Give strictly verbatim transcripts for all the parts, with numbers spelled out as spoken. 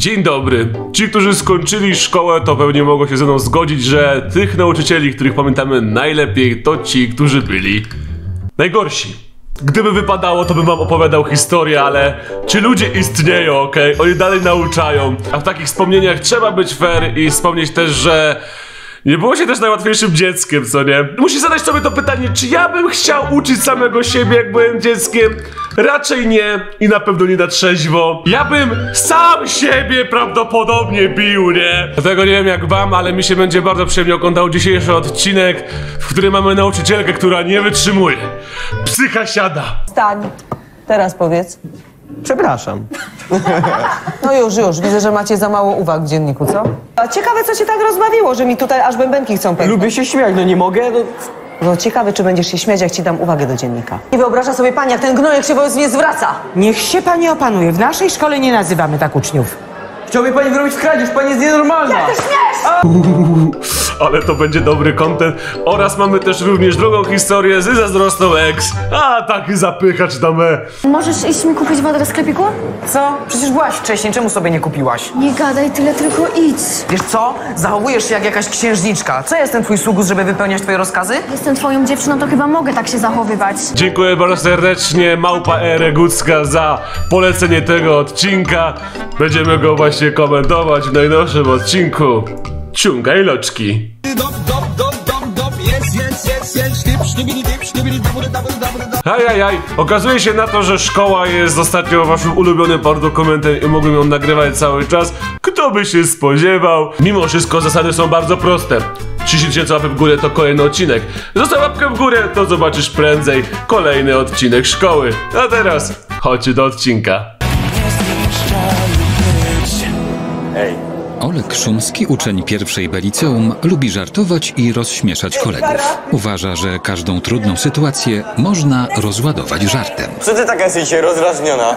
Dzień dobry. Ci, którzy skończyli szkołę, to pewnie mogą się ze mną zgodzić, że tych nauczycieli, których pamiętamy najlepiej, to ci, którzy byli najgorsi. Gdyby wypadało, to bym wam opowiadał historię, ale ci ludzie istnieją, okej? Oni dalej nauczają. A w takich wspomnieniach trzeba być fair i wspomnieć też, że nie było się też najłatwiejszym dzieckiem, co nie? Musisz zadać sobie to pytanie, czy ja bym chciał uczyć samego siebie, jak byłem dzieckiem? Raczej nie i na pewno nie na trzeźwo. Ja bym sam siebie prawdopodobnie bił, nie? Dlatego nie wiem jak wam, ale mi się będzie bardzo przyjemnie oglądał dzisiejszy odcinek, w którym mamy nauczycielkę, która nie wytrzymuje. Psycha siada. Stań. Teraz powiedz. Przepraszam. No już, już. Widzę, że macie za mało uwag w dzienniku, co? A ciekawe, co cię tak rozbawiło, że mi tutaj aż bębenki chcą pęknąć. Lubię się śmiać, no nie mogę. No... no ciekawe, czy będziesz się śmiać, jak ci dam uwagę do dziennika. Nie wyobraża sobie pani, jak ten gnojek się wobec mnie zwraca. Niech się pani opanuje. W naszej szkole nie nazywamy tak uczniów. Chciałby pani wyrobić kradzież, pani jest nienormalna. Jak to śmiesz? Ale to będzie dobry content. Oraz mamy też również drugą historię z zazdrosną ex. A, taki zapychacz damę. Możesz iść mi kupić wodę do sklepiku? Co? Przecież byłaś wcześniej, czemu sobie nie kupiłaś? Nie gadaj tyle, tylko idź. Wiesz co? Zachowujesz się jak jakaś księżniczka. Co jestem twój sługus, żeby wypełniać twoje rozkazy? Jestem twoją dziewczyną, to chyba mogę tak się zachowywać. Dziękuję bardzo serdecznie Małpa Eregucka za polecenie tego odcinka. Będziemy go właśnie komentować w najnowszym odcinku. Ciągaj loczki. Ajajaj, okazuje się na to, że szkoła jest ostatnio waszym ulubionym dokumentem i mogłem ją nagrywać cały czas. Kto by się spodziewał? Mimo wszystko zasady są bardzo proste. trzydzieści tysięcy łapek w górę to kolejny odcinek. Zostaw łapkę w górę, to zobaczysz prędzej kolejny odcinek szkoły. A teraz chodźcie do odcinka. Ej. Oleg Szumski, uczeń pierwszej B liceum, lubi żartować i rozśmieszać kolegów. Uważa, że każdą trudną sytuację można rozładować żartem. Co ty taka jesteś dzisiaj rozdrażniona?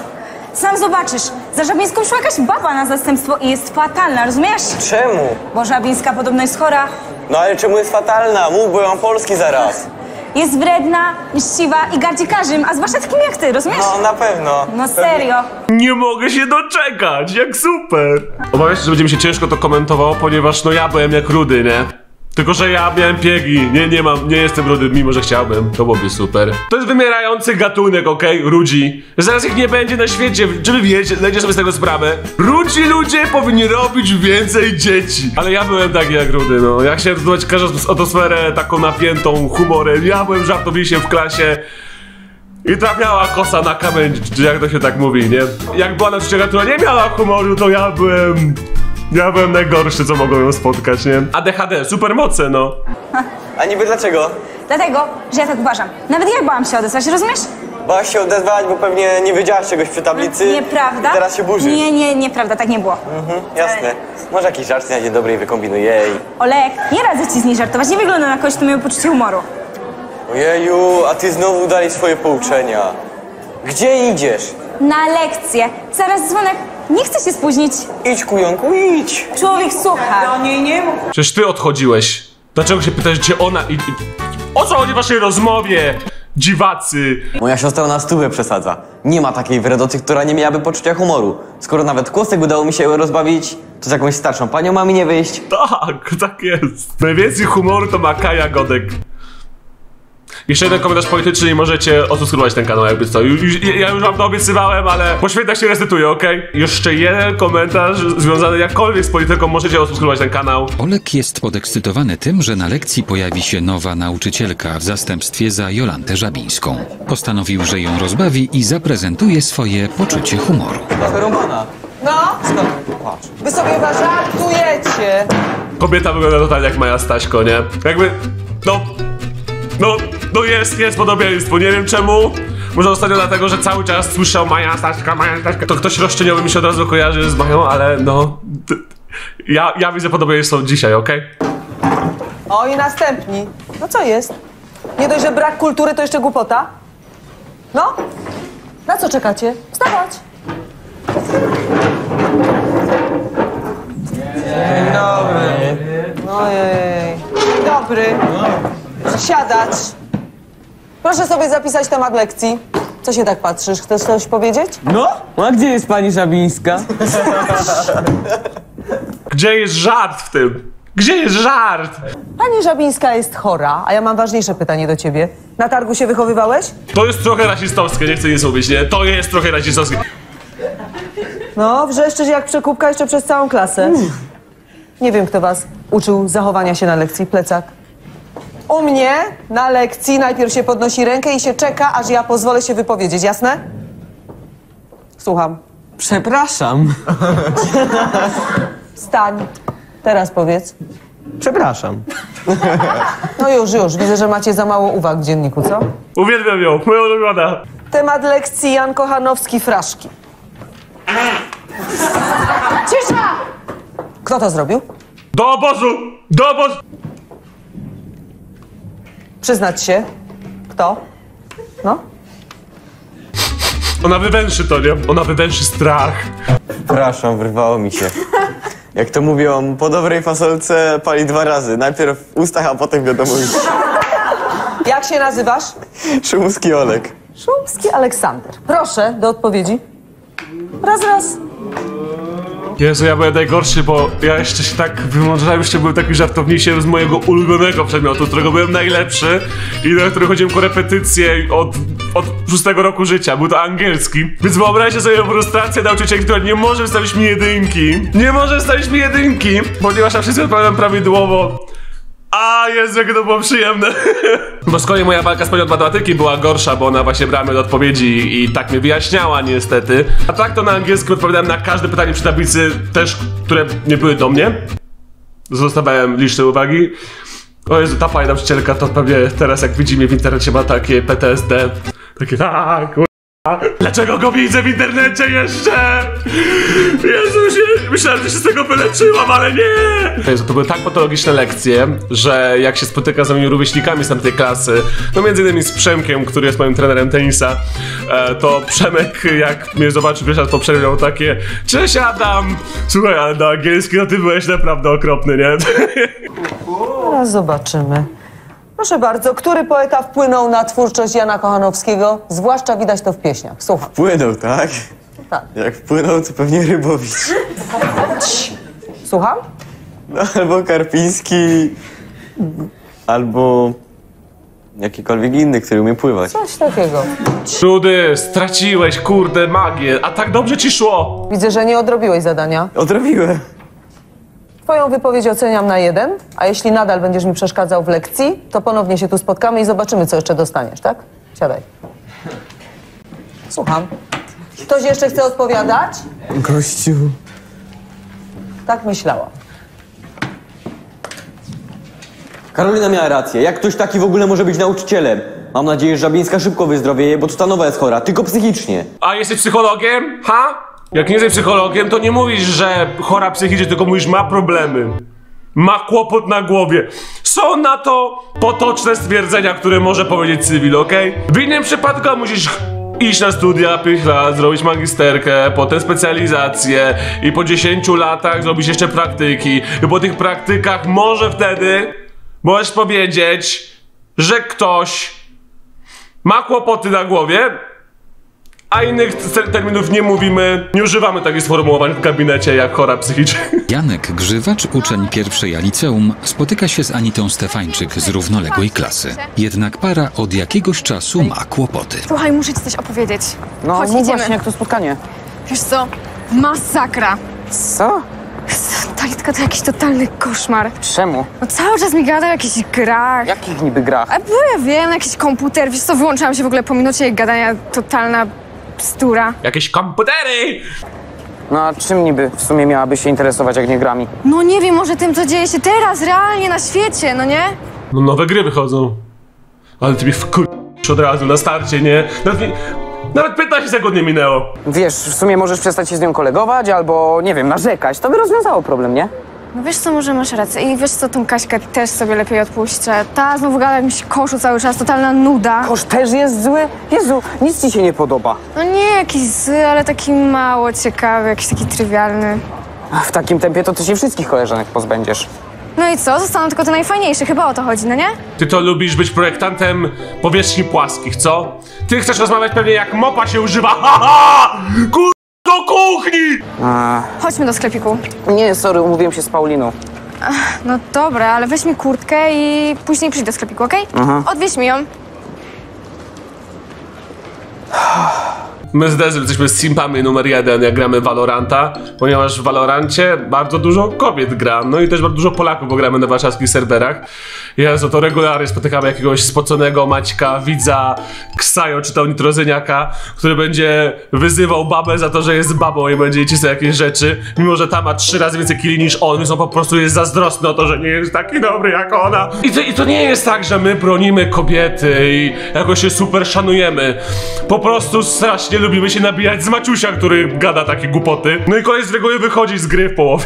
Sam zobaczysz, za Żabińską szła jakaś baba na zastępstwo i jest fatalna, rozumiesz? Czemu? Bo Żabińska podobno jest chora. No ale czemu jest fatalna? Mów, bo ją Polski zaraz. Jest wredna, mściwa i gardzi każdym, a zwłaszcza takim jak ty, rozumiesz? No, na pewno. No serio. Nie mogę się doczekać, jak super. Obawiam się, że będzie mi się ciężko to komentowało, ponieważ no ja byłem jak rudy, nie? Tylko, że ja miałem piegi. Nie, nie mam, nie jestem rudy, mimo że chciałbym. To byłoby super. To jest wymierający gatunek, okej? Okay? Rudzi. Zaraz ich nie będzie na świecie. Czy wy wiecie? Znajdziesz sobie z tego sprawę. Rudzi ludzie powinni robić więcej dzieci. Ale ja byłem taki jak rudy, no. Ja chciałem zdobywać każdą atmosferę taką napiętą humorem. Ja byłem żartowisiem w klasie. I trafiała kosa na kamień, czy jak to się tak mówi, nie? Jak była nauczycielka, która nie miała humoru, to ja byłem... Ja byłem najgorszy, co mogą ją spotkać, nie? A D H D, supermoce, no. A niby dlaczego? Dlatego, że ja tak uważam. Nawet ja bałam się odezwać, rozumiesz? Bałaś się odezwać, bo pewnie nie wiedziałaś czegoś przy tablicy. Nieprawda. I teraz się burzysz. Nie, nie, nieprawda, tak nie było. Mhm, jasne. Ale... może jakiś żart na dzień dobry i wykombinuj, jej. Olek, nie radzę ci z niej żartować, nie wygląda na kogoś, kto miał poczucie humoru. Ojeju, a ty znowu dalej swoje pouczenia. Gdzie idziesz? Na lekcję. Zaraz dzwonek. Nie chcę się spóźnić. Idź, kujonku, idź. Człowiek słucha. Do niej nie mów. Przecież ty odchodziłeś. Dlaczego się pytasz, gdzie ona i... o co chodzi w waszej rozmowie? Dziwacy. Moja siostra na stówę przesadza. Nie ma takiej wredoty, która nie miałaby poczucia humoru. Skoro nawet kłosek udało mi się rozbawić, to z jakąś starszą panią ma mi nie wyjść. Tak, tak jest. Najwięcej humoru to ma Kaja Godek. Jeszcze jeden komentarz polityczny i możecie odsubskrybować ten kanał, jakby co. Ja już wam to obiecywałem, ale po świętach się restytuję, okej? Okay? Jeszcze jeden komentarz związany jakkolwiek z polityką, możecie odsubskrybować ten kanał. Oleg jest podekscytowany tym, że na lekcji pojawi się nowa nauczycielka w zastępstwie za Jolantę Żabińską. Postanowił, że ją rozbawi i zaprezentuje swoje poczucie humoru. No, wy sobie żartujecie. Kobieta wygląda totalnie jak Maja Staśko, nie? Jakby, no... No, no jest, jest podobieństwo, nie wiem czemu. Może ostatnio dlatego, że cały czas słyszał Maja Staśka, Maja Staśka. To ktoś roszczeniowy mi się od razu kojarzy z Mają, ale no... Ja, ja widzę podobieństwo dzisiaj, okej? Okay? O i następni. No co jest? Nie dość, że brak kultury, to jeszcze głupota? No? Na co czekacie? Wstawać! Dzień dobry. Ojej. Dzień dobry. Siadać. Proszę sobie zapisać temat lekcji. Co się tak patrzysz? Chcesz coś powiedzieć? No, a gdzie jest pani Żabińska? Gdzie jest żart w tym? Gdzie jest żart? Pani Żabińska jest chora, a ja mam ważniejsze pytanie do ciebie. Na targu się wychowywałeś? To jest trochę rasistowskie, nie chcę nic mówić, nie? To jest trochę rasistowskie. No, wrzeszczysz jak przekupka jeszcze przez całą klasę. Mm. Nie wiem, kto was uczył zachowania się na lekcji, plecak. U mnie na lekcji najpierw się podnosi rękę i się czeka, aż ja pozwolę się wypowiedzieć, jasne? Słucham. Przepraszam. Stań. Teraz powiedz. Przepraszam. No już, już. Widzę, że macie za mało uwag w dzienniku, co? Uwielbiam ją. Moja ulubiona. Temat lekcji Jan Kochanowski, fraszki. Cisza! Kto to zrobił? Do obozu! Do obozu! Przyznać się. Kto? No? Ona wywęszy to, nie? Ona wywęszy strach. Przepraszam, wyrwało mi się. Jak to mówią, po dobrej fasolce pali dwa razy. Najpierw w ustach, a potem wiadomo już. Jak się nazywasz? Szumski Oleg. Szumski Aleksander. Proszę do odpowiedzi. Raz, raz. Jezu, ja byłem najgorszy, bo ja jeszcze się tak wyłączałem, jeszcze byłem takim żartownisiem z mojego ulubionego przedmiotu, którego byłem najlepszy i na który chodziłem po repetycje od, od szóstego roku życia. Był to angielski. Więc wyobraźcie sobie frustrację nauczycieli, która nie może wstawić mi jedynki. Nie może wstawić mi jedynki, ponieważ ja wszystko odpowiadam prawidłowo. A Jezu, jakie to było przyjemne. Bo z kolei moja walka z panią od matematyki była gorsza, bo ona właśnie brała mnie do odpowiedzi i tak mnie wyjaśniała niestety. A tak to na angielsku odpowiadałem na każde pytanie przy tablicy, też, które nie były do mnie. Zostawiałem liczne uwagi. O Jezu, ta fajna nauczycielka to pewnie teraz jak widzi mnie w internecie ma takie P T S D. Takie aaa, kurwa. Dlaczego go widzę w internecie jeszcze? Jezu, myślałem, że się z tego wyleczyłam, ale nie! Jezu, to były tak patologiczne lekcje, że jak się spotyka z moimi rówieśnikami z tamtej klasy, no między innymi z Przemkiem, który jest moim trenerem tenisa, to Przemek, jak mnie zobaczył, wiesz, to przerwał takie: cześć Adam! Słuchaj, ale na angielski no ty byłeś naprawdę okropny, nie? Teraz zobaczymy. Proszę bardzo, który poeta wpłynął na twórczość Jana Kochanowskiego? Zwłaszcza widać to w pieśniach. Słucham. Wpłynął, tak? Tak. Jak wpłynął, to pewnie Rybowicz. Słucham? No, albo Karpiński, albo jakikolwiek inny, który umie pływać. Coś takiego. Rudy, straciłeś, kurde, magię, a tak dobrze ci szło. Widzę, że nie odrobiłeś zadania. Odrobiłem. Twoją wypowiedź oceniam na jeden, a jeśli nadal będziesz mi przeszkadzał w lekcji, to ponownie się tu spotkamy i zobaczymy, co jeszcze dostaniesz, tak? Siadaj. Słucham. Ktoś jeszcze chce odpowiadać? Gościu. Tak myślałam. Karolina miała rację. Jak ktoś taki w ogóle może być nauczycielem? Mam nadzieję, że Żabińska szybko wyzdrowieje, bo Tutanowa jest chora, tylko psychicznie. A jesteś psychologiem? Ha? Jak nie jesteś psychologiem, to nie mówisz, że chora psychicznie, tylko mówisz, ma problemy. Ma kłopot na głowie. Są na to potoczne stwierdzenia, które może powiedzieć cywil, okej? Okay? W innym przypadku musisz iść na studia pięć lat, zrobić magisterkę, potem specjalizację i po dziesięciu latach zrobić jeszcze praktyki. I po tych praktykach może wtedy możesz powiedzieć, że ktoś ma kłopoty na głowie, a innych terminów nie mówimy, nie używamy takich sformułowań w gabinecie jak chora psychicznie. Janek Grzywacz, uczeń pierwszej A liceum, spotyka się z Anitą Stefańczyk z równoległej klasy. Jednak para od jakiegoś czasu ma kłopoty. Słuchaj, muszę ci coś opowiedzieć. No, chodź, idziemy. Właśnie, jak to spotkanie. Wiesz co? Masakra. Co? Ta Litka to jakiś totalny koszmar. Czemu? No cały czas mi gada o jakichś grach. Jakich niby grach? A bo ja wiem, jakiś komputer. Wiesz co, wyłączyłam się w ogóle po minucie, jak gadania totalna bzdura. Jakieś komputery! No a czym niby w sumie miałaby się interesować, jak nie grami? No nie wiem, może tym, co dzieje się teraz realnie na świecie, no nie? No nowe gry wychodzą. Ale ty mnie wkurwisz od razu na starcie, nie? Nawet, mi... Nawet piętnaście sekund nie minęło. Wiesz, w sumie możesz przestać się z nią kolegować albo, nie wiem, narzekać. To by rozwiązało problem, nie? No wiesz co, może masz rację. I wiesz co, tą Kaśkę też sobie lepiej odpuszczę. Ta znowu gada jakimś koszu cały czas, totalna nuda. Kosz też jest zły? Jezu, nic ci się nie podoba. No nie jakiś zły, ale taki mało ciekawy, jakiś taki trywialny. W takim tempie to ty się wszystkich koleżanek pozbędziesz. No i co? Zostaną tylko te najfajniejsze, chyba o to chodzi, no nie? Ty to lubisz być projektantem powierzchni płaskich, co? Ty chcesz rozmawiać pewnie jak mopa się używa, ha ha! Kur... do kuchni! Eee. Chodźmy do sklepiku. Nie, sorry, umówiłem się z Pauliną. Ech, no dobra, ale weź mi kurtkę i później przyjdź do sklepiku, okej? Okay? Mhm. Odwieź mi ją. My z Dezem jesteśmy simpami numer jeden, jak gramy Waloranta, ponieważ w Valorancie bardzo dużo kobiet gra, no i też bardzo dużo Polaków, bo gramy na warszawskich serwerach. Jezu, to regularnie spotykamy jakiegoś spoconego Maćka, widza, Ksajo czy tam Nitrozyniaka, który będzie wyzywał babę za to, że jest babą i będzie jej cisnął jakieś rzeczy, mimo że ta ma trzy razy więcej killi niż on, więc on po prostu jest zazdrosny o to, że nie jest taki dobry jak ona. I to, i to nie jest tak, że my bronimy kobiety i jakoś się super szanujemy. Po prostu strasznie lubimy się nabijać z Maciusia, który gada takie głupoty. No i koniec z reguły wychodzi z gry w połowie.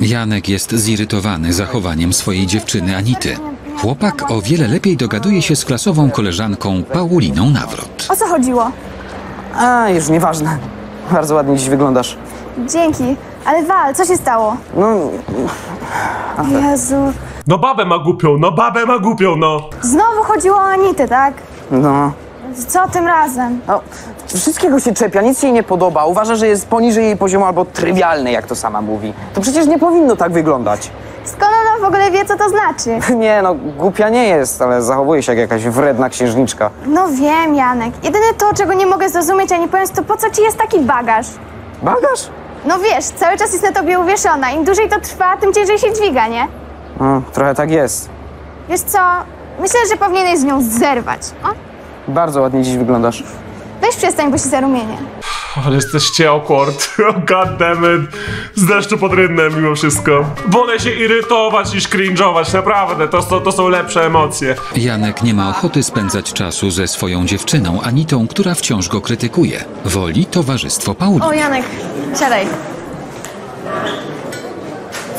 Janek jest zirytowany zachowaniem swojej dziewczyny Anity. Chłopak o wiele lepiej dogaduje się z klasową koleżanką Pauliną Nawrot. O co chodziło? A, już nieważne. Bardzo ładnie dziś wyglądasz. Dzięki. Ale Wal, co się stało? No... Aha. Jezu... No babę ma głupią, no babę ma głupią, no! Znowu chodziło o Anitę, tak? No... Co tym razem? No, wszystkiego się czepia, nic jej nie podoba. Uważa, że jest poniżej jej poziomu albo trywialny, jak to sama mówi. To przecież nie powinno tak wyglądać. Skąd ona w ogóle wie, co to znaczy? Nie, no głupia nie jest, ale zachowuje się jak jakaś wredna księżniczka. No wiem, Janek. Jedyne to, czego nie mogę zrozumieć, ani powiem, to po co ci jest taki bagaż? Bagaż? No wiesz, cały czas jest na tobie uwieszona. Im dłużej to trwa, tym ciężej się dźwiga, nie? No, trochę tak jest. Wiesz co? Myślę, że powinieneś z nią zerwać, o? Bardzo ładnie dziś wyglądasz. Weź przestań, bo się zarumienię. Ale jesteście awkward. Oh god damn it. Z deszczu pod rynnem mimo wszystko. Wolę się irytować niż cringe'ować, naprawdę. To, to, to są lepsze emocje. Janek nie ma ochoty spędzać czasu ze swoją dziewczyną, Anitą, która wciąż go krytykuje. Woli towarzystwo Pauliny. O, Janek, siadaj.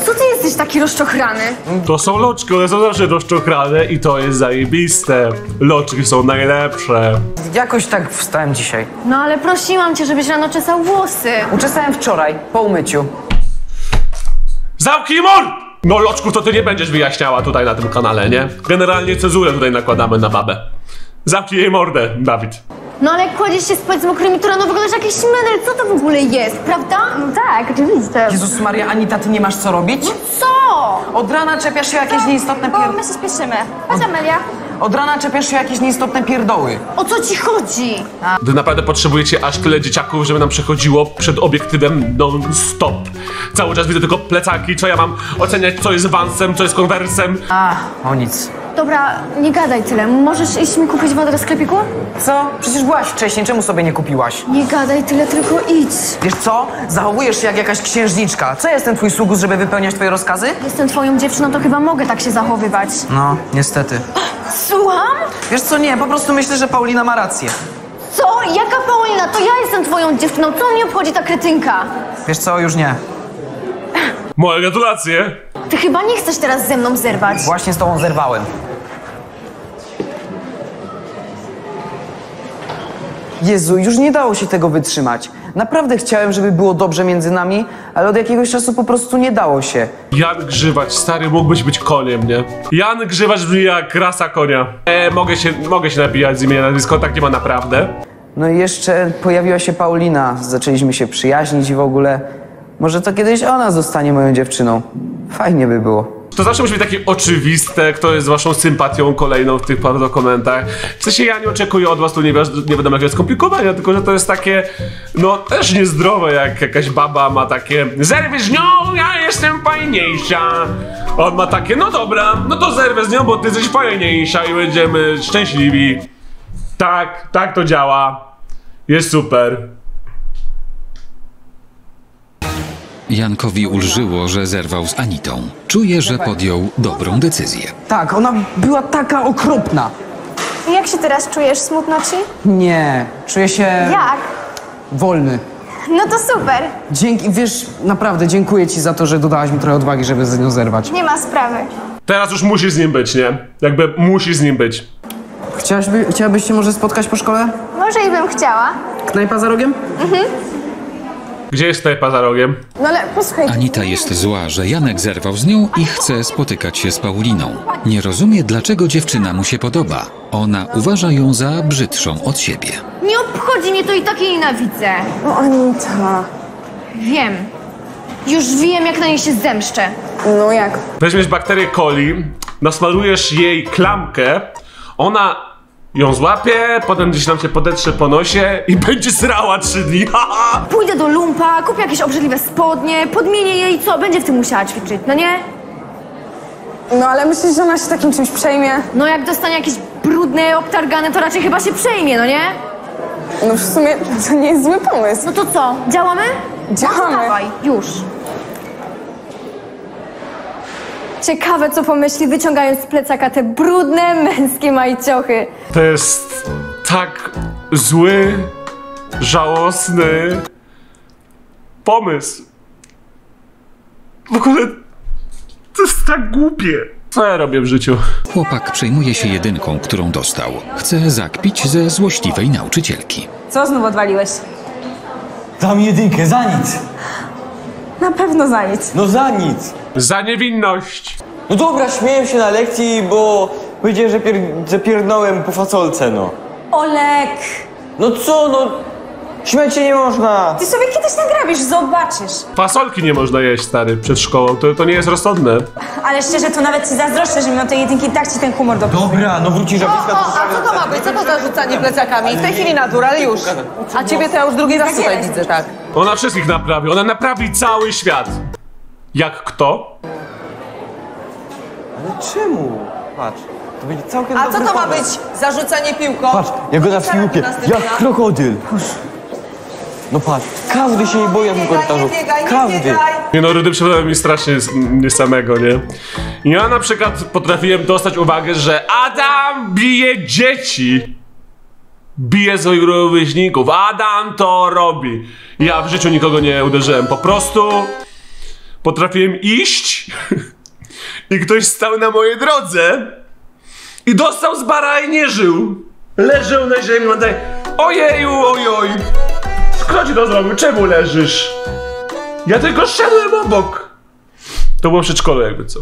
Co ty jesteś taki rozczochrany? To są loczki, one są zawsze rozczochrane i to jest zajebiste. Loczki są najlepsze. Jakoś tak wstałem dzisiaj. No ale prosiłam cię, żebyś rano czesał włosy. Uczesałem wczoraj, po umyciu. Zamknij mur! No loczków to ty nie będziesz wyjaśniała tutaj na tym kanale, nie? Generalnie cezurę tutaj nakładamy na babę. Zamknij jej mordę, Dawid. No ale jak kładziesz się spać z mokrymi, to rano wyglądasz jakiś menel, co to w ogóle jest, prawda? No tak, oczywiście. Jezus Maria, Anita, ty nie masz co robić? No co? Od rana czepiasz się jakieś nieistotne pierdoły. Bo my się spieszymy. Patrz, Amelia. Od rana czepiasz się jakieś nieistotne pierdoły. O co ci chodzi? A. Wy naprawdę potrzebujecie aż tyle dzieciaków, żeby nam przechodziło przed obiektywem non-stop. Cały czas widzę tylko plecaki, co ja mam oceniać, co jest wansem, co jest konwersem. A, o nic. Dobra, nie gadaj tyle. Możesz iść mi kupić wodę do sklepiku? Co? Przecież byłaś wcześniej, czemu sobie nie kupiłaś? Nie gadaj tyle, tylko idź. Wiesz co? Zachowujesz się jak jakaś księżniczka. Co ja jestem twój sługus, żeby wypełniać twoje rozkazy? Jestem twoją dziewczyną, to chyba mogę tak się zachowywać. No, niestety. Słucham? Wiesz co, nie, po prostu myślę, że Paulina ma rację. Co? Jaka Paulina? To ja jestem twoją dziewczyną. Co mnie obchodzi ta kretynka? Wiesz co, już nie. Moje gratulacje. Ty chyba nie chcesz teraz ze mną zerwać. Właśnie z tobą zerwałem. Jezu, już nie dało się tego wytrzymać. Naprawdę chciałem, żeby było dobrze między nami, ale od jakiegoś czasu po prostu nie dało się. Jan Grzywacz, stary, mógłbyś być koniem, nie? Jan Grzywacz brzmi jak rasa konia. E, mogę się, mogę się nabijać z imienia, nazwisko, tak nie ma naprawdę. No i jeszcze pojawiła się Paulina. Zaczęliśmy się przyjaźnić i w ogóle... Może to kiedyś ona zostanie moją dziewczyną. Fajnie by było. To zawsze musi być takie oczywiste, kto jest waszą sympatią kolejną w tych paru dokumentach. W sensie ja nie oczekuję od was tu nie, nie wiadomo jakiego skomplikowania, tylko że to jest takie, no też niezdrowe, jak jakaś baba ma takie zerwę z nią, ja jestem fajniejsza. A on ma takie, no dobra, no to zerwę z nią, bo ty jesteś fajniejsza i będziemy szczęśliwi. Tak, tak to działa. Jest super. Jankowi ulżyło, że zerwał z Anitą. Czuje, że podjął dobrą decyzję. Tak, ona była taka okropna. I jak się teraz czujesz? Smutno ci? Nie, czuję się... Jak? Wolny. No to super. Dzięki, wiesz, naprawdę dziękuję ci za to, że dodałaś mi trochę odwagi, żeby z nią zerwać. Nie ma sprawy. Teraz już musisz z nim być, nie? Jakby musisz z nim być. Chciałaby, chciałabyś się może spotkać po szkole? Może i bym chciała. Knajpa za rogiem? Mhm. Gdzie jest knajpa za rogiem? No ale posłuchaj. Anita jest zła, że Janek zerwał z nią i chce spotykać się z Pauliną. Nie rozumie, dlaczego dziewczyna mu się podoba. Ona uważa ją za brzydszą od siebie. Nie obchodzi mnie to i tak jej nienawidzę. No Anita... Wiem. Już wiem, jak na niej się zemszczę. No jak? Weźmiesz bakterię coli, nasmarujesz jej klamkę, ona ją złapie, potem gdzieś nam się podetrze po nosie i będzie srała trzy dni. Pójdę do lumpa, kupię jakieś obrzydliwe spodnie, podmienię jej, co? Będzie w tym musiała ćwiczyć, no nie? No ale myślisz, że ona się takim czymś przejmie? No jak dostanie jakieś brudne, obtargane, to raczej chyba się przejmie, no nie? No w sumie to nie jest zły pomysł. No to co? Działamy? Działamy. Dawaj, już. Ciekawe, co pomyśli, wyciągając z plecaka te brudne, męskie majciochy. To jest tak zły, żałosny pomysł. W ogóle to jest tak głupie. Co ja robię w życiu? Chłopak przejmuje się jedynką, którą dostał. Chce zakpić ze złośliwej nauczycielki. Co znów odwaliłeś? Dam jedynkę, za nic. Na pewno za nic. No za nic. Za niewinność. No dobra, śmieję się na lekcji, bo powiedziałem, że, pier że pierdnąłem po fasolce, no. Olek. No co, no? Śmiać się nie można. Ty sobie kiedyś nagrabisz, zobaczysz. Fasolki nie można jeść, stary, przed szkołą. To, to nie jest rozsądne. Ale szczerze, to nawet ci zazdroszczę, że mimo tej jedynki tak ci ten humor dopadł. Dobra, no wrócisz. O, o, a co to ma być? Co to za rzucanie plecakami? W tej chwili naturalnie już. A ciebie to ja już drugi raz tutaj widzę, tak. Ona wszystkich naprawi. Ona naprawi cały świat. Jak kto? Ale czemu? Patrz, to będzie całkiem... A co to ma być? Zarzucanie piłką? Patrz, ja go na piłkę, jak krokodyl. No patrz, każdy się jej boi w tym korytarzu. Każdy. Nie no, Rudy przypadał mi strasznie nie samego, nie? I ja na przykład potrafiłem dostać uwagę, że Adam bije dzieci. Bije swoich rówieśników. Adam to robi. Ja w życiu nikogo nie uderzyłem. Po prostu potrafiłem iść i ktoś stał na mojej drodze i dostał z bara i nie żył. Leżał na ziemi, i tak, ojeju, ojoj. Kto ci to zrobił? Czemu leżysz? Ja tylko szedłem obok. To było w przedszkolu jakby co.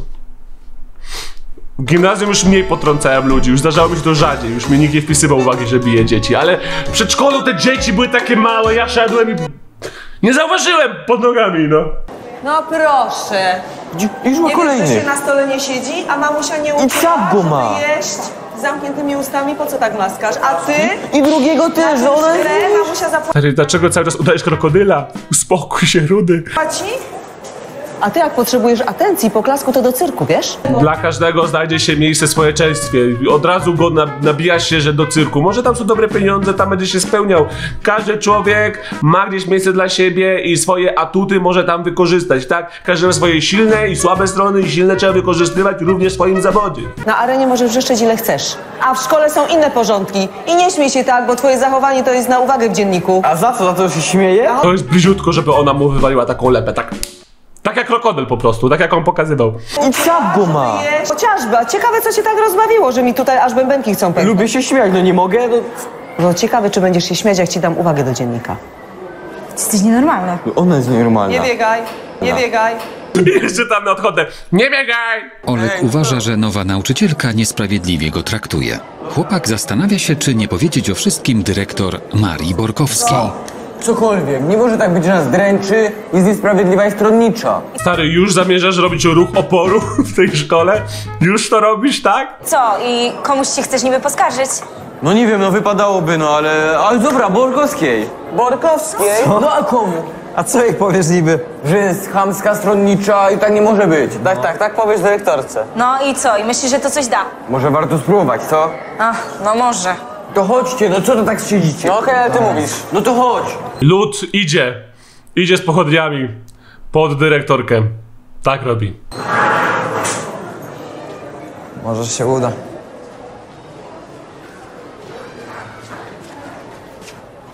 W gimnazjum już mniej potrącałem ludzi, już zdarzało mi się to rzadziej, już mi nikt nie wpisywał uwagi, że bije dzieci, ale w przedszkolu te dzieci były takie małe, ja szedłem i... nie zauważyłem pod nogami, no. No proszę. Już ma kolejny. Się na stole nie siedzi, a mamusia nie uczyła, i go ma. Jeść. Zamkniętymi ustami, po co tak maskasz? A ty? I drugiego też, że ona... Stary, dlaczego cały czas udajesz krokodyla? Uspokój się, Rudy. A ty jak potrzebujesz atencji, poklasku, to do cyrku, wiesz? Dla każdego znajdzie się miejsce w społeczeństwie. Od razu go nabija się, że do cyrku. Może tam są dobre pieniądze, tam będzie się spełniał. Każdy człowiek ma gdzieś miejsce dla siebie i swoje atuty może tam wykorzystać, tak? Każdy ma swoje silne i słabe strony i silne trzeba wykorzystywać również w swoim zawodzie. Na arenie możesz wrzeszczeć ile chcesz. A w szkole są inne porządki. I nie śmiej się tak, bo twoje zachowanie to jest na uwagę w dzienniku. A za co? Za to się śmieje? To jest bliziutko, żeby ona mu wywaliła taką lepę, tak? Tak jak krokodyl po prostu, tak jak on pokazywał. I ciabgo ma. Chociażby, a ciekawe co się tak rozbawiło, że mi tutaj aż bębenki chcą pękać. Lubię się śmiać, no nie mogę. No, no ciekawe, czy będziesz się śmiać, jak ci dam uwagę do dziennika. Jesteś nienormalna. No ona jest nienormalna. Nie biegaj, nie no. biegaj. I jeszcze tam na odchodę. Nie biegaj! Oleg Ej, uważa, że nowa nauczycielka niesprawiedliwie go traktuje. Chłopak zastanawia się, czy nie powiedzieć o wszystkim dyrektor Marii Borkowskiej. No. Cokolwiek. Nie może tak być, że nas dręczy, jest niesprawiedliwa i stronnicza. Stary, już zamierzasz robić ruch oporu w tej szkole? Już to robisz, tak? Co? I komuś się chcesz niby poskarżyć? No nie wiem, no wypadałoby, no ale... Ale dobra, Borkowskiej. Borkowskiej? Co? No a komu? A co jej powiesz niby? Że jest chamska, stronnicza i tak nie może być. Tak, no. tak, tak powiesz dyrektorce. No i co? I myślisz, że to coś da? Może warto spróbować, co? Ach, no może. To chodźcie, no co to tak siedzicie? No okej, ale ty mówisz. No to chodź. Lud idzie. Idzie z pochodniami. Pod dyrektorkę. Tak robi. Może się uda.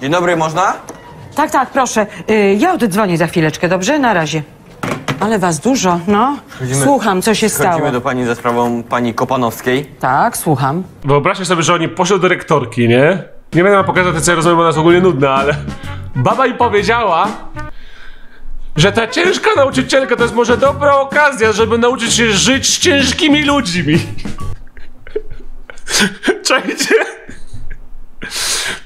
Dzień dobry, można? Tak, tak, proszę. Yy, ja oddzwonię za chwileczkę, dobrze? Na razie. Ale was dużo, no. Chodzimy, słucham, co się stało. Chodzimy do pani ze sprawą pani Kopanowskiej. Tak, słucham. Wyobraźcie sobie, że oni poszli do dyrektorki, nie? Nie będę wam pokazać, co ja rozumiem, bo ona jest ogólnie nudna, ale... Baba im powiedziała, że ta ciężka nauczycielka to jest może dobra okazja, żeby nauczyć się żyć z ciężkimi ludźmi. Czajcie?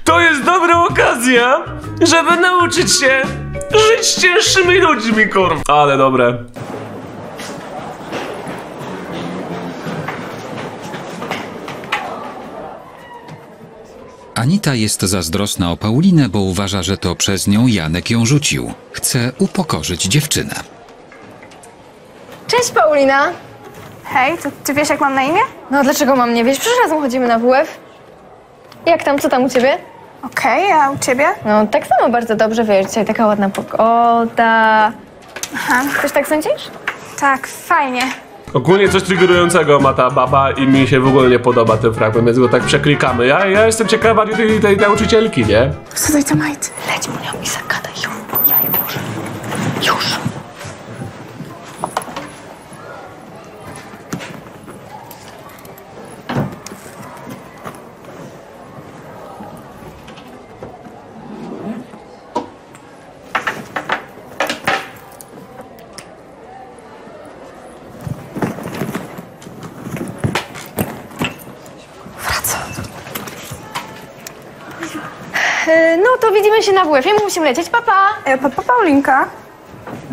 To jest dobra okazja, żeby nauczyć się żyć z cięższymi ludźmi, kurwa. Ale dobre. Anita jest zazdrosna o Paulinę, bo uważa, że to przez nią Janek ją rzucił. Chce upokorzyć dziewczynę. Cześć, Paulina. Hej, to ty wiesz, jak mam na imię? No, dlaczego mam nie wiedzieć? Przecież razem chodzimy na W F. Jak tam, co tam u ciebie? Okej, okay, a u ciebie? No, tak samo bardzo dobrze, wiesz, dzisiaj taka ładna pogoda. Aha. Też tak sądzisz? Tak, fajnie. Ogólnie coś triggerującego ma ta baba i mi się w ogóle nie podoba ten fragment, więc go tak przeklikamy. Ja, ja jestem ciekawa tej, tej, tej nauczycielki, nie? Wsadzaj to majt. Leć mu nią i zagadaj ją, bo ja ją muszę. Już. No to widzimy się na W F-ie, musimy lecieć, papa! E, papa Paulinka?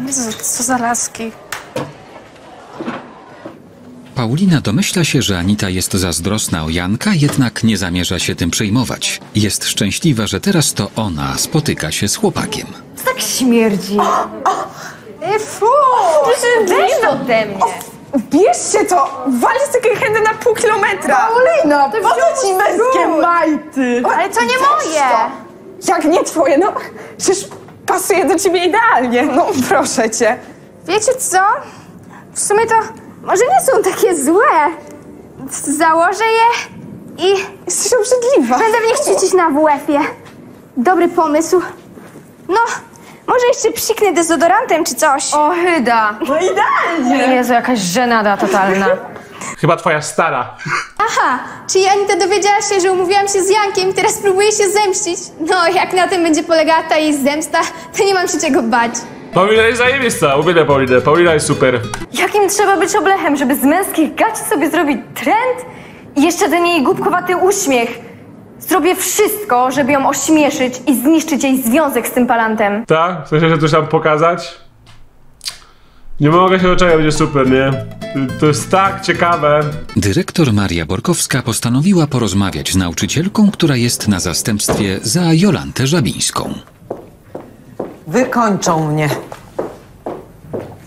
Jezu, co za laski. Paulina domyśla się, że Anita jest zazdrosna o Janka, jednak nie zamierza się tym przejmować. Jest szczęśliwa, że teraz to ona spotyka się z chłopakiem. Co tak śmierdzi? O, o, e, fu! O, to się weź ode mnie! O, bierzcie to! Wal z takiej chęty na pół kilometra! Paulina, po co ci męskie majty? Ale to nie moje! Jak nie twoje, no przecież pasuje do ciebie idealnie, no proszę cię. Wiecie co? W sumie to może nie są takie złe. Założę je i... Jesteś obrzydliwa. Będę w nich ćwiczyć na W F-ie. Dobry pomysł. No, może jeszcze psiknę dezodorantem czy coś. Ohyda. No idealnie. Jezu, jakaś żenada totalna. Chyba twoja stara. Aha, czyli Anita dowiedziała się, że umówiłam się z Jankiem i teraz próbuje się zemścić. No, jak na tym będzie polegała ta jej zemsta, to nie mam się czego bać. Paulina jest zajebista, uwielbiam Paulinę, Paulina jest super. Jakim trzeba być oblechem, żeby z męskich gaci sobie zrobić trend? I jeszcze ten jej głupkowaty uśmiech. Zrobię wszystko, żeby ją ośmieszyć i zniszczyć jej związek z tym palantem. Tak? W sensie, że coś tam pokazać? Nie mogę się doczekać, będzie super, nie? To jest tak ciekawe. Dyrektor Maria Borkowska postanowiła porozmawiać z nauczycielką, która jest na zastępstwie za Jolantę Żabińską. Wykończą mnie.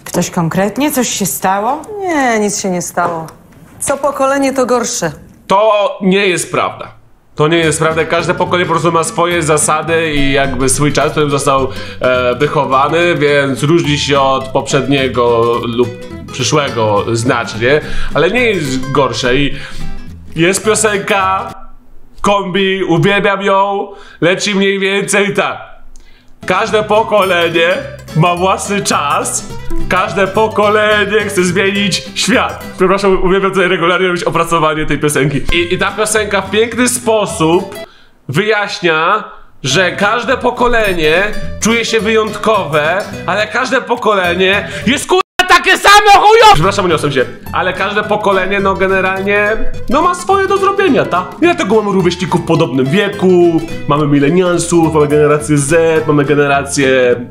Ktoś konkretnie? Coś się stało? Nie, nic się nie stało. Co pokolenie, to gorsze. To nie jest prawda. To nie jest prawda, każde pokolenie po prostu ma swoje zasady i jakby swój czas, w którym został e, wychowany, więc różni się od poprzedniego lub przyszłego znacznie, ale nie jest gorsze i jest piosenka, kombi, uwielbiam ją, leci mniej więcej tak. Każde pokolenie ma własny czas, każde pokolenie chce zmienić świat. Przepraszam, uwielbiam tutaj regularnie robić opracowanie tej piosenki. I, i ta piosenka w piękny sposób wyjaśnia, że każde pokolenie czuje się wyjątkowe, ale każde pokolenie jest ku... takie same chujo! Przepraszam, uniosłem się. Ale każde pokolenie, no generalnie, no ma swoje do zrobienia, ta? I dlatego mamy rówieśników w podobnym wieku, mamy milenialsów, mamy generację Z, mamy generację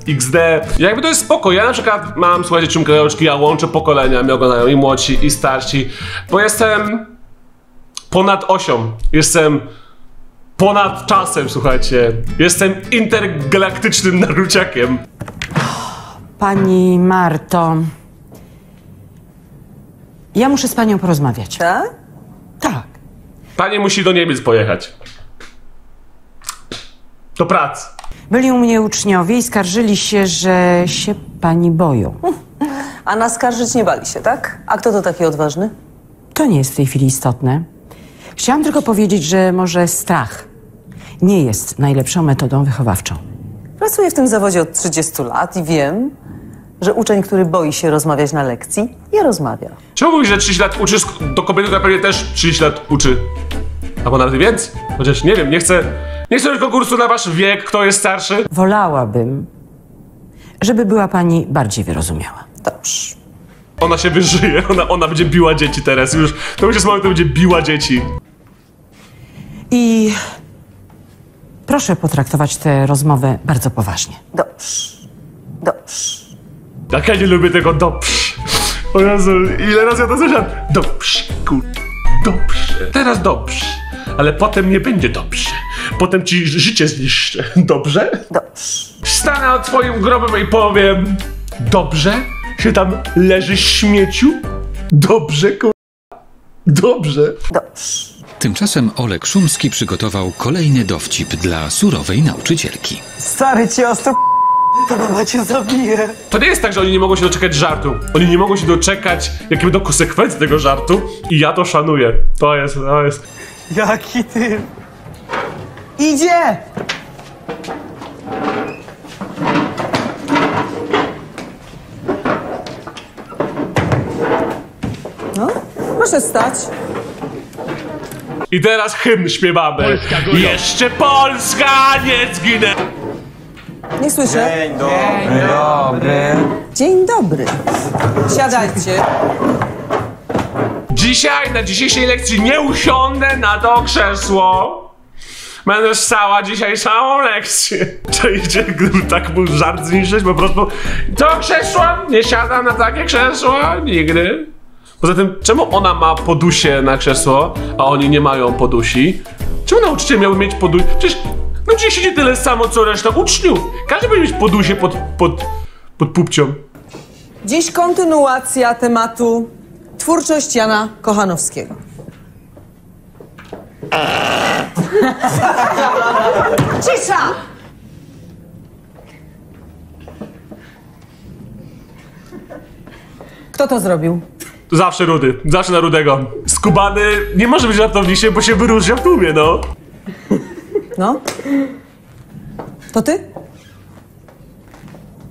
X D. Jakby to jest spoko, ja na przykład mam, słuchajcie, Ciągaj loczki, ja łączę pokolenia, mnie oglądają i młodsi, i starsi, bo jestem ponad osią, jestem ponad czasem, słuchajcie. Jestem intergalaktycznym naruciakiem. Pani Marto... Ja muszę z panią porozmawiać. Tak? Tak. Pani musi do Niemiec pojechać. Do pracy. Byli u mnie uczniowie i skarżyli się, że się pani boją. A naskarżyć nie bali się, tak? A kto to taki odważny? To nie jest w tej chwili istotne. Chciałam tylko powiedzieć, że może strach nie jest najlepszą metodą wychowawczą. Pracuję w tym zawodzie od trzydziestu lat i wiem, że uczeń, który boi się rozmawiać na lekcji, nie rozmawia. Czemu mówisz, że trzydzieści lat uczysz, to kobiety, która pewnie też trzydzieści lat uczy? Albo nawet więcej? Chociaż nie wiem, nie chcę... Nie chcę robić konkursu na wasz wiek, kto jest starszy. Wolałabym, żeby była pani bardziej wyrozumiała. Dobrze. Ona się wyżyje, ona, ona będzie biła dzieci teraz już. To już jest moment, to będzie biła dzieci. I proszę potraktować tę rozmowę bardzo poważnie. Dobrze. Dobrze. Jak ja nie lubię tego dobrze. O Jezu, ile razy ja to słyszałem? Dobrze, kur... Dobrze. Teraz dobrze. Ale potem nie będzie dobrze. Potem ci życie zniszczę. Dobrze? Dobrze. Stanę nad twoim grobem i powiem... Dobrze? Czy tam leży śmieciu? Dobrze, kur... Dobrze. Dobrze. Tymczasem Oleg Szumski przygotował kolejny dowcip dla surowej nauczycielki. Stary cios, to mama cię zabije. To nie jest tak, że oni nie mogą się doczekać żartu. Oni nie mogą się doczekać, jakie będą konsekwencje tego żartu. I ja to szanuję. To jest, to jest. Jaki ty... Idzie! No, proszę stać. I teraz hymn śpiewamy. Polska Jeszcze Polska nie zginę. Nie słyszę. Dzień dobry. Dzień dobry. Dzień dobry. Siadajcie. Dzisiaj, na dzisiejszej lekcji nie usiądę na to krzesło. Będę stała dzisiaj samą lekcję. To idzie, gdybym tak mógł żart zniszczyć, po prostu to krzesło, nie siadam na takie krzesło nigdy. Poza tym, czemu ona ma podusie na krzesło, a oni nie mają podusi? Czemu nauczyciel miał mieć podusie? Przecież nauczyciel siedzi tyle samo, co reszta uczniów. Każdy będzie mieć podusie pod, pod, pod pupcią. Dziś kontynuacja tematu twórczość Jana Kochanowskiego. Cisza! Kto to zrobił? Zawsze Rudy, zawsze na Rudego. Skubany nie może być żartowniczy, bo się wyróżnia w tłumie, no. No? To ty?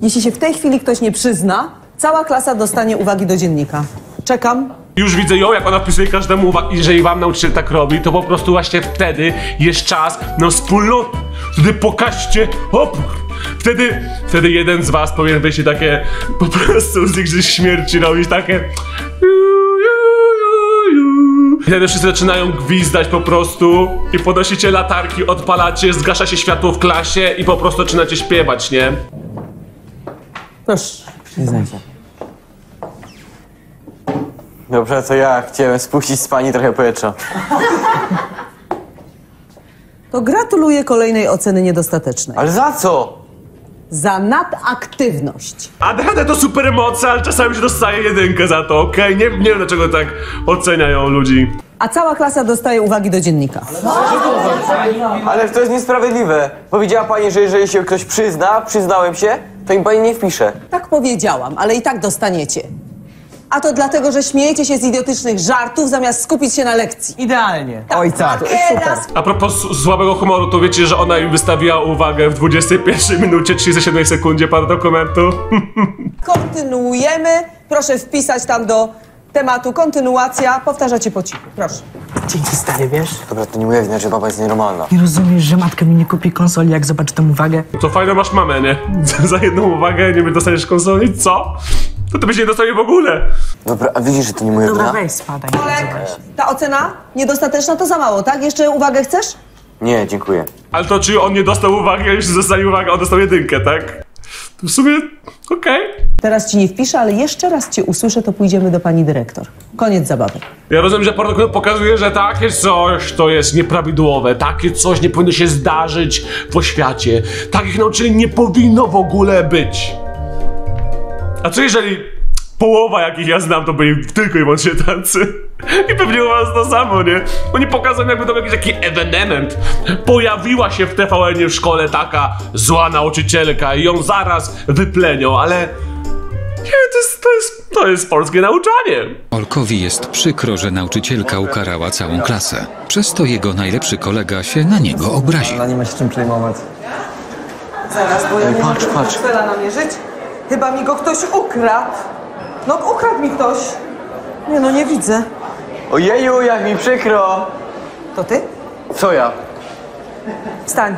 Jeśli się w tej chwili ktoś nie przyzna, cała klasa dostanie uwagi do dziennika. Czekam. Już widzę ją, jak ona wpisuje każdemu uwagę. Jeżeli wam nauczyciel tak robi, to po prostu właśnie wtedy jest czas na wspólnotę. Wtedy pokażcie opór. Wtedy, wtedy jeden z was powinien być takie po prostu z igrzysk śmierci robić takie. I wtedy wszyscy zaczynają gwizdać po prostu i podnosicie latarki, odpalacie, zgasza się światło w klasie i po prostu zaczynacie śpiewać, nie? Proszę, nie znajdzie. Dobrze, to ja chciałem spuścić z pani trochę powietrza. To gratuluję kolejnej oceny niedostatecznej. Ale za co? Za nadaktywność. A D H D to supermoc, ale czasami się dostaje jedynkę za to, okej? Okay? Nie, nie wiem, dlaczego tak oceniają ludzi. A cała klasa dostaje uwagi do dziennika. Ale, ale to jest niesprawiedliwe. Powiedziała pani, że jeżeli się ktoś przyzna, przyznałem się, to im pani nie wpisze. Tak powiedziałam, ale i tak dostaniecie. A to dlatego, że śmiejecie się z idiotycznych żartów, zamiast skupić się na lekcji. Idealnie. Tak. Oj tak, super. A propos słabego humoru, to wiecie, że ona im wystawiła uwagę w dwudziestej pierwszej minucie trzydziestej siódmej sekundzie parę dokumentów. Kontynuujemy. Proszę wpisać tam do tematu kontynuacja. Powtarzacie po cichu. Proszę. Dzięki, stary, wiesz? Dobra, to nie mówię, że baba jest nienormalna. Nie rozumiesz, że matka mi nie kupi konsoli, jak zobaczy tę uwagę? To fajno masz mamę, nie? Za jedną uwagę nie dostaniesz konsoli, co? No to byś nie dostał jej w ogóle. Dobra, a widzisz, że to nie moja wina? Dobra, weź, spadaj. Olek, ta ocena niedostateczna to za mało, tak? Jeszcze uwagę chcesz? Nie, dziękuję. Ale to czy on nie dostał uwagi, a już dostali uwagę, on dostał jedynkę, tak? To w sumie, okej. Okay. Teraz ci nie wpiszę, ale jeszcze raz cię usłyszę, to pójdziemy do pani dyrektor. Koniec zabawy. Ja rozumiem, że protokół pokazuje, że takie coś to jest nieprawidłowe, takie coś nie powinno się zdarzyć po świecie. Takich nauczycieli nie powinno w ogóle być. A co jeżeli połowa, jakich ja znam, to byli tylko i wyłącznie tacy? I pewnie u was to samo, nie? Oni pokazują, jakby to był jakiś taki ewenement. Pojawiła się w T V N-ie w szkole taka zła nauczycielka i ją zaraz wyplenią, ale... Nie, to jest, to jest, to jest polskie nauczanie. Olkowi jest przykro, że nauczycielka ukarała całą klasę. Przez to jego najlepszy kolega się na niego obrazi. Ale nie ma się czym przejmować. Zaraz, bo ja nie mam portfela namierzyć. Chyba mi go ktoś ukradł. No ukradł mi ktoś. Nie no, nie widzę. Ojeju, jak mi przykro. To ty? Co ja? Wstań.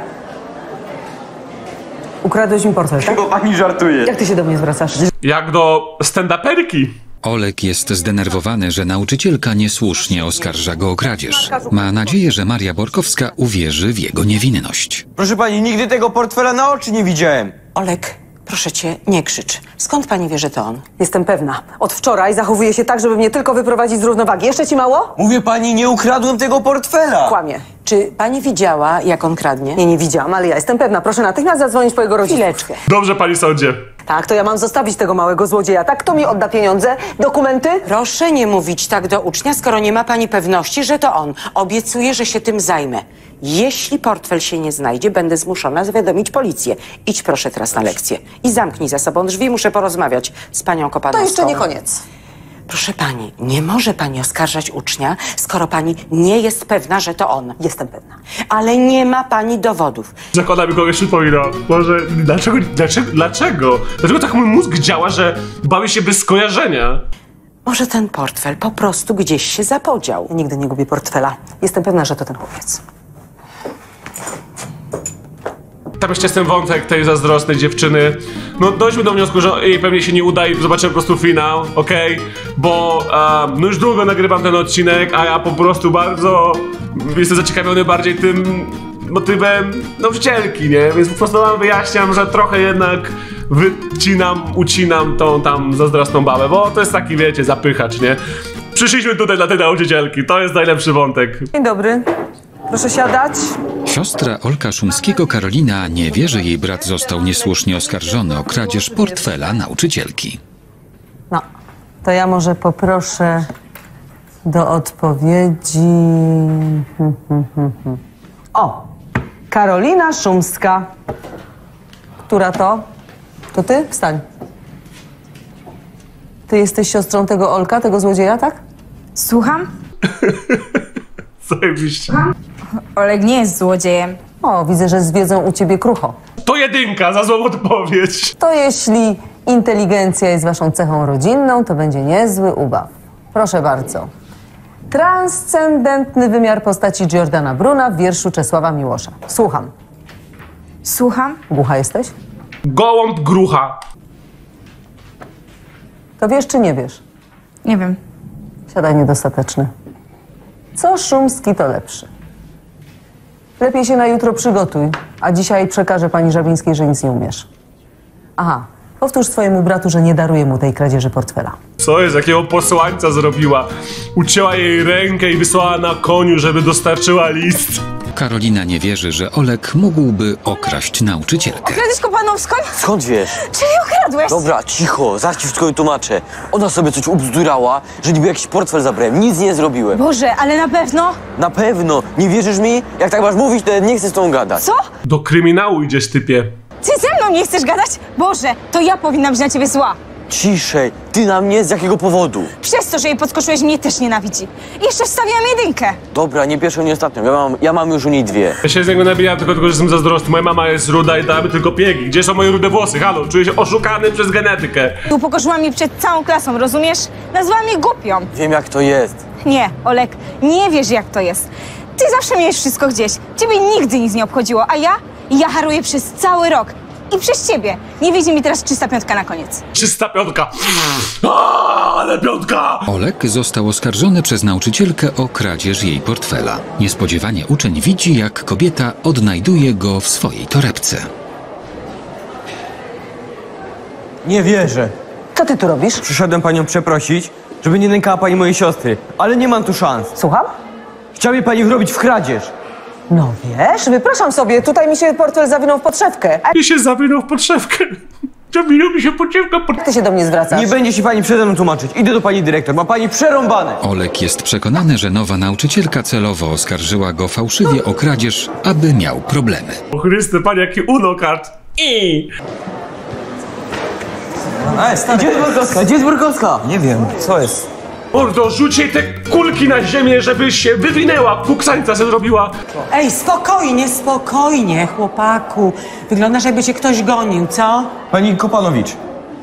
Ukradłeś mi portfel, tak? Chyba pani żartuje. Jak ty się do mnie zwracasz? Jak do stand-uperki. Oleg jest zdenerwowany, że nauczycielka niesłusznie oskarża go o kradzież. Ma nadzieję, że Maria Borkowska uwierzy w jego niewinność. Proszę pani, nigdy tego portfela na oczy nie widziałem. Oleg, proszę cię, nie krzycz. Skąd pani wie, że to on? Jestem pewna. Od wczoraj zachowuje się tak, żeby mnie tylko wyprowadzić z równowagi. Jeszcze ci mało? Mówię pani, nie ukradłem tego portfela. Kłamie. Czy pani widziała, jak on kradnie? Nie, nie widziałam, ale ja jestem pewna. Proszę natychmiast zadzwonić po jego rodziców. Chwileczkę. Dobrze, pani sądzie. Tak, to ja mam zostawić tego małego złodzieja. Tak, kto mi odda pieniądze, dokumenty? Proszę nie mówić tak do ucznia, skoro nie ma pani pewności, że to on. Obiecuję, że się tym zajmę. Jeśli portfel się nie znajdzie, będę zmuszona zawiadomić policję. Idź proszę teraz na lekcję i zamknij za sobą drzwi. Muszę porozmawiać z panią Kopanowską. To jeszcze nie koniec. Proszę pani, nie może pani oskarżać ucznia, skoro pani nie jest pewna, że to on. Jestem pewna. Ale nie ma pani dowodów. Zakładam kogoś przypomina. Może... Dlaczego? Dlaczego? Dlaczego? Dlaczego tak mój mózg działa, że bawię się bez skojarzenia? Może ten portfel po prostu gdzieś się zapodział. Nigdy nie gubię portfela. Jestem pewna, że to ten chłopiec. Tam jeszcze jest ten wątek tej zazdrosnej dziewczyny. No dojdźmy do wniosku, że jej pewnie się nie uda i zobaczymy po prostu finał, okej? Okay? Bo um, no już długo nagrywam ten odcinek, a ja po prostu bardzo jestem zaciekawiony bardziej tym motywem nauczycielki, nie? Więc po prostu wam wyjaśniam, że trochę jednak wycinam, ucinam tą tam zazdrosną babę, bo to jest taki, wiecie, zapychacz, nie? Przyszliśmy tutaj dla tej nauczycielki, to jest najlepszy wątek. Dzień dobry. Proszę siadać. Siostra Olka Szumskiego, Karolina, nie wie, że jej brat został niesłusznie oskarżony o kradzież portfela nauczycielki. No, to ja może poproszę do odpowiedzi... O, Karolina Szumska. Która to? To ty? Wstań. Ty jesteś siostrą tego Olka, tego złodzieja, tak? Słucham? Zajebiście. Oleg nie jest złodziejem. O, widzę, że z wiedzą u ciebie krucho. To jedynka za złą odpowiedź. To jeśli inteligencja jest waszą cechą rodzinną, to będzie niezły ubaw. Proszę bardzo. Transcendentny wymiar postaci Giordana Bruna w wierszu Czesława Miłosza. Słucham. Słucham? Głucha jesteś? Gołąb grucha. To wiesz czy nie wiesz? Nie wiem. Siadaj niedostateczny. Co Szumski to lepszy? Lepiej się na jutro przygotuj, a dzisiaj przekażę pani Żabińskiej, że nic nie umiesz. Aha, powtórz swojemu bratu, że nie daruje mu tej kradzieży portfela. Co jest? Jakiego posłańca zrobiła? Ucięła jej rękę i wysłała na koniu, żeby dostarczyła list. Karolina nie wierzy, że Oleg mógłby okraść nauczycielkę. Okradłeś Kopanowską? Skąd wiesz? Czyli okradłeś? Dobra, cicho, zaraz ci wszystko tłumaczę. Ona sobie coś ubzdurała, że niby jakiś portfel zabrałem, nic nie zrobiłem. Boże, ale na pewno? Na pewno, nie wierzysz mi? Jak tak masz mówić, to nie chcę z tą gadać. Co? Do kryminału idziesz, typie. Ty ze mną nie chcesz gadać? Boże, to ja powinnam być na ciebie zła. Ciszej, ty na mnie z jakiego powodu? Przez to, że jej podskoczyłeś, mnie też nienawidzi. I jeszcze wstawiłam jedynkę. Dobra, nie pierwszą, nie ostatnią. Ja mam, ja mam już u niej dwie. Ja się z niego nabijam tylko, tylko, że jestem zazdrosny. Moja mama jest ruda i damy tylko piegi. Gdzie są moje rude włosy? Halo, czuję się oszukany przez genetykę. Tu upokorzyła mnie przed całą klasą, rozumiesz? Nazwała mnie głupią. Wiem, jak to jest. Nie, Oleg, nie wiesz, jak to jest. Ty zawsze miałeś wszystko gdzieś. Ciebie nigdy nic nie obchodziło, a ja? Ja haruję przez cały rok. I przez ciebie. Nie wiedzie mi teraz czysta piątka na koniec. Czysta piątka! Aaaa, ale piątka! Oleg został oskarżony przez nauczycielkę o kradzież jej portfela. Niespodziewanie uczeń widzi, jak kobieta odnajduje go w swojej torebce. Nie wierzę. Co ty tu robisz? Przyszedłem panią przeprosić, żeby nie nękała pani mojej siostry, ale nie mam tu szans. Słucham? Chciała mnie pani wrobić w kradzież. No wiesz, wypraszam sobie, tutaj mi się portfel zawinął w podszewkę. A... Mi się zawinął w podszewkę. Zawinął mi się podszewka. Pod... Ty się do mnie zwracasz. Nie będzie się pani przede mną tłumaczyć. Idę do pani dyrektor, ma pani przerąbane. Oleg jest przekonany, że nowa nauczycielka celowo oskarżyła go fałszywie o kradzież, aby miał problemy. O Chryste, pani, jaki unokart. I... Ej, stary, gdzie jest Borkowska? Gdzie jest Borkowska? Nie wiem, co jest? Mordo, rzuć jej te kulki na ziemię, żeby się wywinęła, puksańca się zrobiła. Ej, spokojnie, spokojnie, chłopaku. Wyglądasz, jakby cię ktoś gonił, co? Pani Kopanowicz.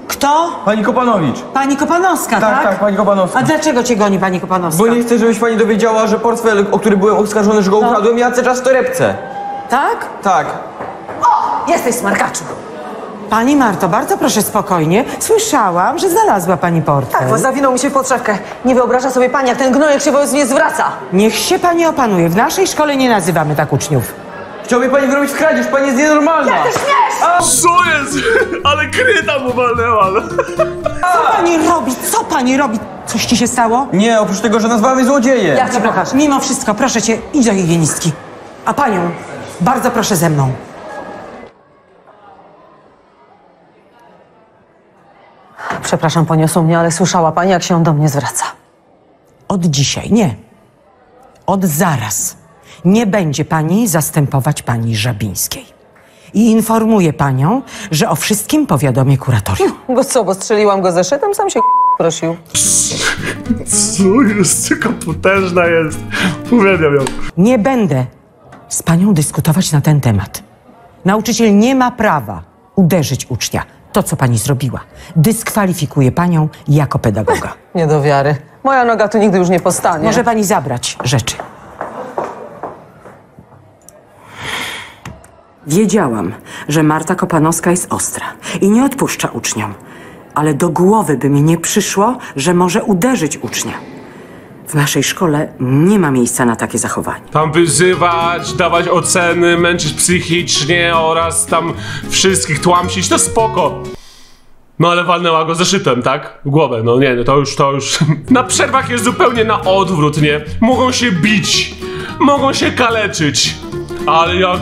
Kto? Pani Kopanowicz. Pani Kopanowska, tak? Tak, tak, pani Kopanowska. A dlaczego cię goni pani Kopanowska? Bo nie chcę, żebyś pani dowiedziała, że portfel, o który byłem oskarżony, że go ukradłem, ja cały czas w torebce. Tak? Tak. O, jesteś smarkaczu. Pani Marto, bardzo proszę spokojnie. Słyszałam, że znalazła pani portfel. Tak, bo zawinął mi się w podszewkę. Nie wyobraża sobie pani, jak ten gnojek się wobec mnie zwraca. Niech się pani opanuje. W naszej szkole nie nazywamy tak uczniów. Chciałby pani wyrobić w kradzież, pani jest nienormalna. Ja też nie! A co jest? Ale kryta mu walnęła. Co pani robi? Co pani robi? Coś ci się stało? Nie, oprócz tego, że nazwałem złodzieje. Ja cię pokażę. Mimo wszystko, proszę cię, idź do higienistki. A panią, bardzo proszę ze mną. Przepraszam, poniosło mnie, ale słyszała pani, jak się do mnie zwraca. Od dzisiaj nie. Od zaraz. Nie będzie pani zastępować pani Żabińskiej. I informuję panią, że o wszystkim powiadomię kuratorium. Bo co, bo strzeliłam go zeszytem, sam się prosił. Co jest, tylko potężna jest. Powiadam ją. Nie będę z panią dyskutować na ten temat. Nauczyciel nie ma prawa uderzyć ucznia. To, co pani zrobiła, dyskwalifikuje panią jako pedagoga. Nie do wiary. Moja noga tu nigdy już nie postanie. Może pani zabrać rzeczy. Wiedziałam, że Marta Kopanowska jest ostra i nie odpuszcza uczniom, ale do głowy by mi nie przyszło, że może uderzyć ucznia. W naszej szkole nie ma miejsca na takie zachowanie. Tam wyzywać, dawać oceny, męczyć psychicznie oraz tam wszystkich tłamsić, to spoko. No ale walnęła go zeszytem, tak? W głowę, no nie, no to już, to już. Na przerwach jest zupełnie na odwrót, nie? Mogą się bić, mogą się kaleczyć, ale jak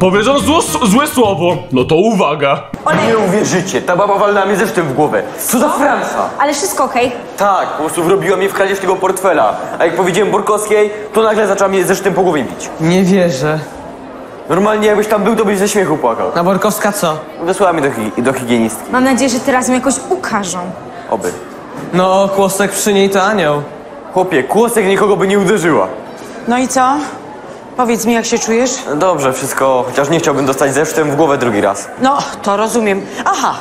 powiedzą zło, złe słowo, no to uwaga. Oleg... Nie uwierzycie, ta baba walnęła mnie zresztą w głowę. Co za franca? Ale wszystko okej. Okay. Tak, po prostu wrobiła mnie w kradzież tego portfela. A jak powiedziałem Borkowskiej, to nagle zaczęła mnie zresztą po głowie bić. Nie wierzę. Normalnie jakbyś tam był, to byś ze śmiechu płakał. A Borkowska co? Wysłała mnie do, hi do higienistki. Mam nadzieję, że teraz ją jakoś ukażą. Oby. No, kłosek przy niej to anioł. Chłopie, kłosek nikogo by nie uderzyła. No i co? Powiedz mi, jak się czujesz? Dobrze, wszystko, chociaż nie chciałbym dostać zesztem w głowę drugi raz. No, to rozumiem. Aha,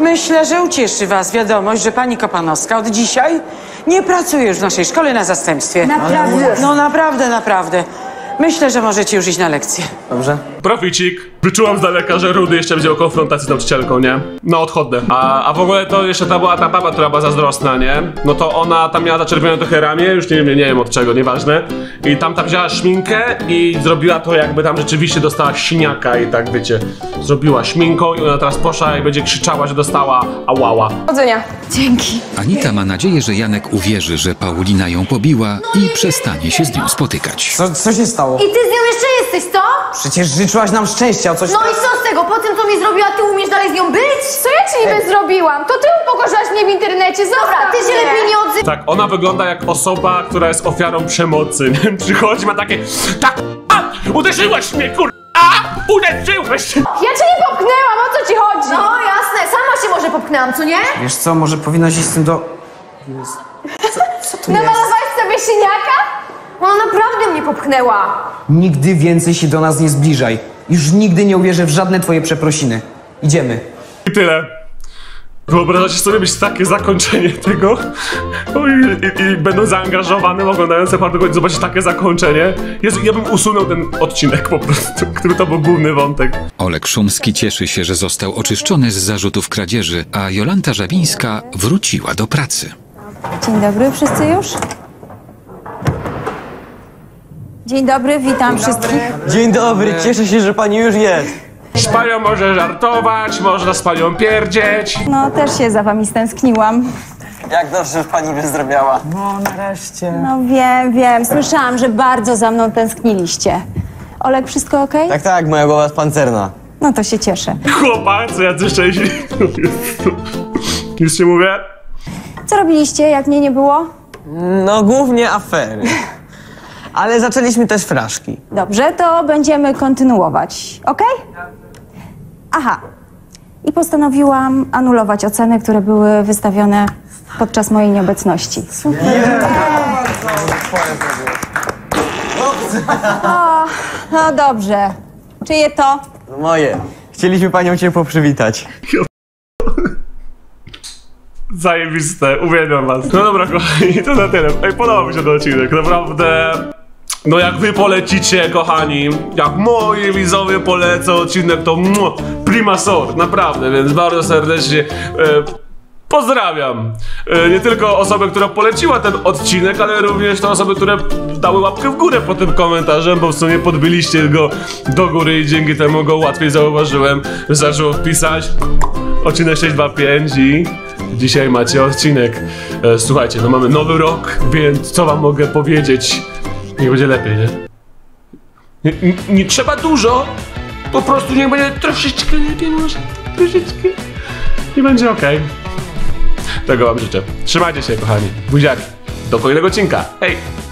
myślę, że ucieszy was wiadomość, że pani Kopanowska od dzisiaj nie pracuje już w naszej szkole na zastępstwie. Naprawdę? No naprawdę, naprawdę. Myślę, że możecie już iść na lekcję. Dobrze. Proficik. Wyczułam z daleka, że Rudy jeszcze wziął konfrontację z nauczycielką, nie? No, odchodne. A, a w ogóle to jeszcze ta była ta baba, która była zazdrosna, nie? No to ona tam miała zaczerwione trochę ramię, już nie wiem, nie wiem od czego, nieważne. I tam tam wzięła szminkę i zrobiła to, jakby tam rzeczywiście dostała siniaka i tak, wiecie, zrobiła szminką i ona teraz poszła i będzie krzyczała, że dostała ałała. Powodzenia. Dzięki. Anita ma nadzieję, że Janek uwierzy, że Paulina ją pobiła i przestanie się z nią spotykać. Co, co się stało? I ty z nią jeszcze jesteś, co? Przecież życzyłaś nam szczęścia, a coś... No i co z tego? Po tym, co mi zrobiła, ty umiesz dalej z nią być? Co ja ci niby zrobiłam? To ty upokorzałaś mnie w internecie, dobra, ty się lepiej nie odzywaj. Tak, ona wygląda jak osoba, która jest ofiarą przemocy. Przychodzi, ma takie... Tak, uderzyłaś mnie, kur... A! Uderzyłeś! Ja cię nie popchnęłam, o co ci chodzi? No jasne, sama się może popchnęłam, co nie? Wiesz co, może powinnaś iść z tym do... Co, co tu jest? Namalowałaś sobie siniaka? Ona naprawdę mnie popchnęła. Nigdy więcej się do nas nie zbliżaj. Już nigdy nie uwierzę w żadne twoje przeprosiny. Idziemy. I tyle. Wyobrażacie sobie mieć takie zakończenie tego? I, i, i będą zaangażowane, oglądające parę godzin, zobaczyć takie zakończenie. Jezu, ja bym usunął ten odcinek po prostu, który to był główny wątek. Oleg Szumski cieszy się, że został oczyszczony z zarzutów kradzieży, a Jolanta Żabińska wróciła do pracy. Dzień dobry, wszyscy już? Dzień dobry, witam wszystkich. Dzień dobry, cieszę się, że pani już jest. Z panią może żartować, można z panią pierdzieć. No, też się za wami stęskniłam. Jak dobrze, że pani by zrobiała. No, nareszcie. No wiem, wiem, słyszałam, że bardzo za mną tęskniliście. Olek, wszystko okej? Okay? Tak, tak, moja głowa jest pancerna. No to się cieszę. Chłopacy, jacy szczęśliwi. Nic nie mówię. Co robiliście, jak mnie nie było? No, głównie afery. Ale zaczęliśmy też fraszki. Dobrze, to będziemy kontynuować, okej? Okay? Aha. I postanowiłam anulować oceny, które były wystawione podczas mojej nieobecności. Super. O, no dobrze. Czyje to? Moje. Chcieliśmy panią ciepło przywitać. Zajebiste, uwielbiam was. No dobra, kochani, to na tyle. Ej, podobał mi się ten odcinek, naprawdę... No jak wy polecicie, kochani, jak moi widzowie polecą odcinek, to muah, prima sort, naprawdę, więc bardzo serdecznie e, pozdrawiam. E, nie tylko osobę, która poleciła ten odcinek, ale również te osoby, które dały łapkę w górę pod tym komentarzem, bo w sumie podbiliście go do góry i dzięki temu go łatwiej zauważyłem, zaczęło wpisać. Odcinek sześć dwa pięć i dzisiaj macie odcinek. E, słuchajcie, no mamy nowy rok, więc co wam mogę powiedzieć? Niech będzie lepiej, nie? Nie, nie? nie trzeba dużo, po prostu niech będzie troszeczkę lepiej, może troszeczkę i będzie okej. Okay. Tego wam życzę. Trzymajcie się, kochani. Buziaki. Do kolejnego odcinka. Hej!